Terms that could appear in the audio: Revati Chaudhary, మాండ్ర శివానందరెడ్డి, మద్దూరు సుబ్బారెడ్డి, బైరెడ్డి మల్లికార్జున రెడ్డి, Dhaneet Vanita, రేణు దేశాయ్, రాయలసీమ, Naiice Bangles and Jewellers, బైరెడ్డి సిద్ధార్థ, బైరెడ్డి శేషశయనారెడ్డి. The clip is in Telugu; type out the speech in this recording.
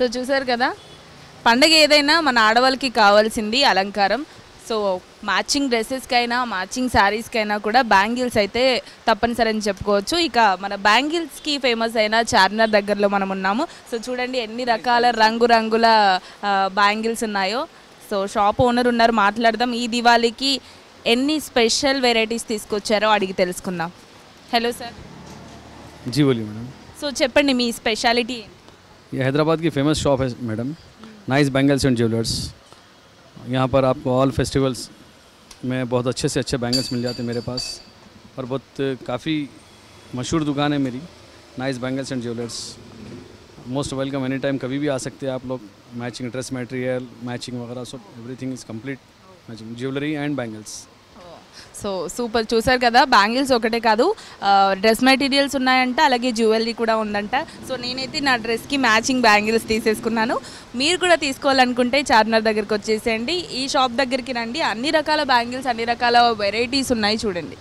సో చూశారు కదా పండుగ ఏదైనా మన ఆడవాళ్ళకి కావాల్సింది అలంకారం సో మ్యాచింగ్ డ్రెస్సెస్ కైనా మ్యాచింగ్ సారీస్ కైనా కూడా బ్యాంగిల్స్ అయితే తప్పనిసరి అని చెప్పుకోవచ్చు ఇక మన బ్యాంగిల్స్ కి ఫేమస్ అయిన చార్మినార్ దగ్గరలో మనం ఉన్నాము సో చూడండి ఎన్ని రకాల రంగురంగుల బ్యాంగిల్స్ ఉన్నాయో సో షాప్ ఓనర్ ఉన్నారు మాట్లాడదాం ఈ దివాళీకి ఎన్ని స్పెషల్ వెరైటీస్ తీసుకొచ్చారో అడిగి తెలుసుకుందాం हेलो सर जी बोलिए मैडम सो चेप्पंडी मी स्पेशलिटी ये हैदराबाद की फेमस शॉप है madam nice bangles and jewellers यहाँ पर आपको ऑल फेस्टिवल्स में बहुत अच्छे से अच्छे बैंगल्स मिल जाते हैं मेरे पास और बहुत काफ़ी मशहूर दुकान है मेरी nice bangles and jewellers most welcome any time कभी भी आ सकते हैं आप लोग मैचिंग ड्रेस मटेरियल मैचिंग वगैरह सब everything is complete matching jewellery and bangles so super చూసారు కదా బ్యాంగిల్స్ ఒకటే కాదు డ్రెస్ మెటీరియల్స్ ఉన్నాయంట అలాగే జ్యువెలరీ కూడా ఉందంట సో నేనైతే నా డ్రెస్ కి మ్యాచింగ్ బ్యాంగిల్స్ తీసేసుకున్నాను మీరు కూడా తీసుకోవాలనుకుంటే చార్మినార్ దగ్గరికి వచ్చేసేయండి ఈ షాప్ దగ్గరికి రండి అన్ని రకాల బ్యాంగిల్స్ అన్ని రకాల వెరైటీస్ ఉన్నాయి చూడండి